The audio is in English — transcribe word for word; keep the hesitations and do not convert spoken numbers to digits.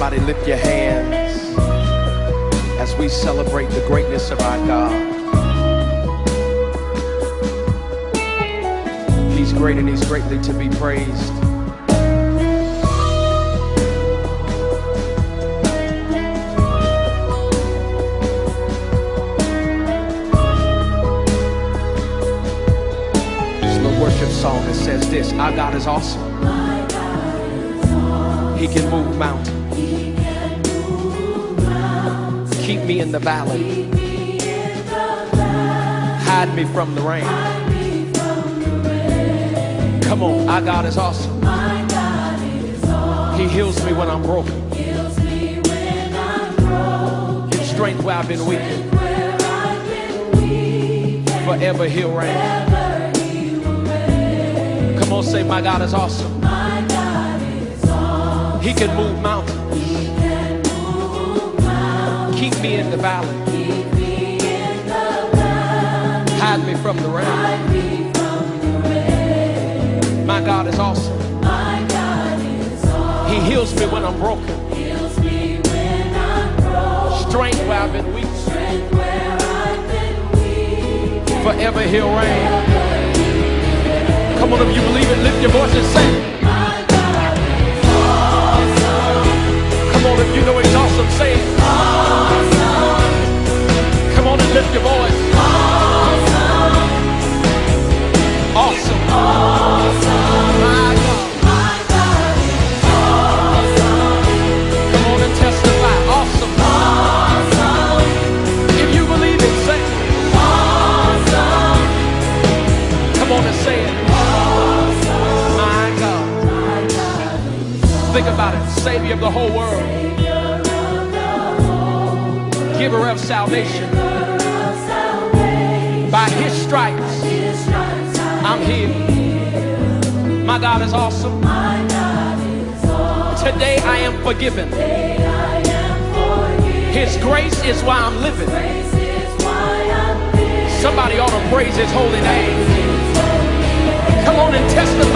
Somebody lift your hands as we celebrate the greatness of our God. He's great and He's greatly to be praised. There's a little worship song that says this: our God is awesome. My God is awesome. He can move mountains. Keep me in the valley. Keep me in the valley. Hide me from the rain. Hide me from the rain. Come on, our God is awesome. My God is awesome. He heals me when I'm broken. Heals me when I'm broken. His strength where I've been weak. Where I've been weak. Forever He'll reign. Forever He will reign. Come on, say my God is awesome. My God is awesome. He can move mountains. Keep me in the valley. Keep me in the valley. Hide me from the rain. Hide me from the rain. My God is awesome. My God is awesome. He heals me when I'm broken. Heals me when I'm broken. Strength where I've been weak. Strength where I've been weak. Forever He'll reign. Come on, if you believe it, lift your voice and say, my God is awesome. Come on, if you know He's awesome, say it. Awesome. Come on and lift your voice. Awesome. Awesome. Awesome. My God. My God is awesome. Come on and testify. Awesome. Awesome. If you believe it, say it. Awesome. Come on and say it. Awesome. My God. My God. Think about it. Savior of the whole world. Giver of salvation. Giver of salvation. By His stripes, By His stripes I'm healed. My God is awesome. My God is awesome. Today I am forgiven. Today I am forgiven. His grace is why I'm living. Grace is why I'm living. Somebody ought to praise His holy name. Praise His holy name. Come on and testify.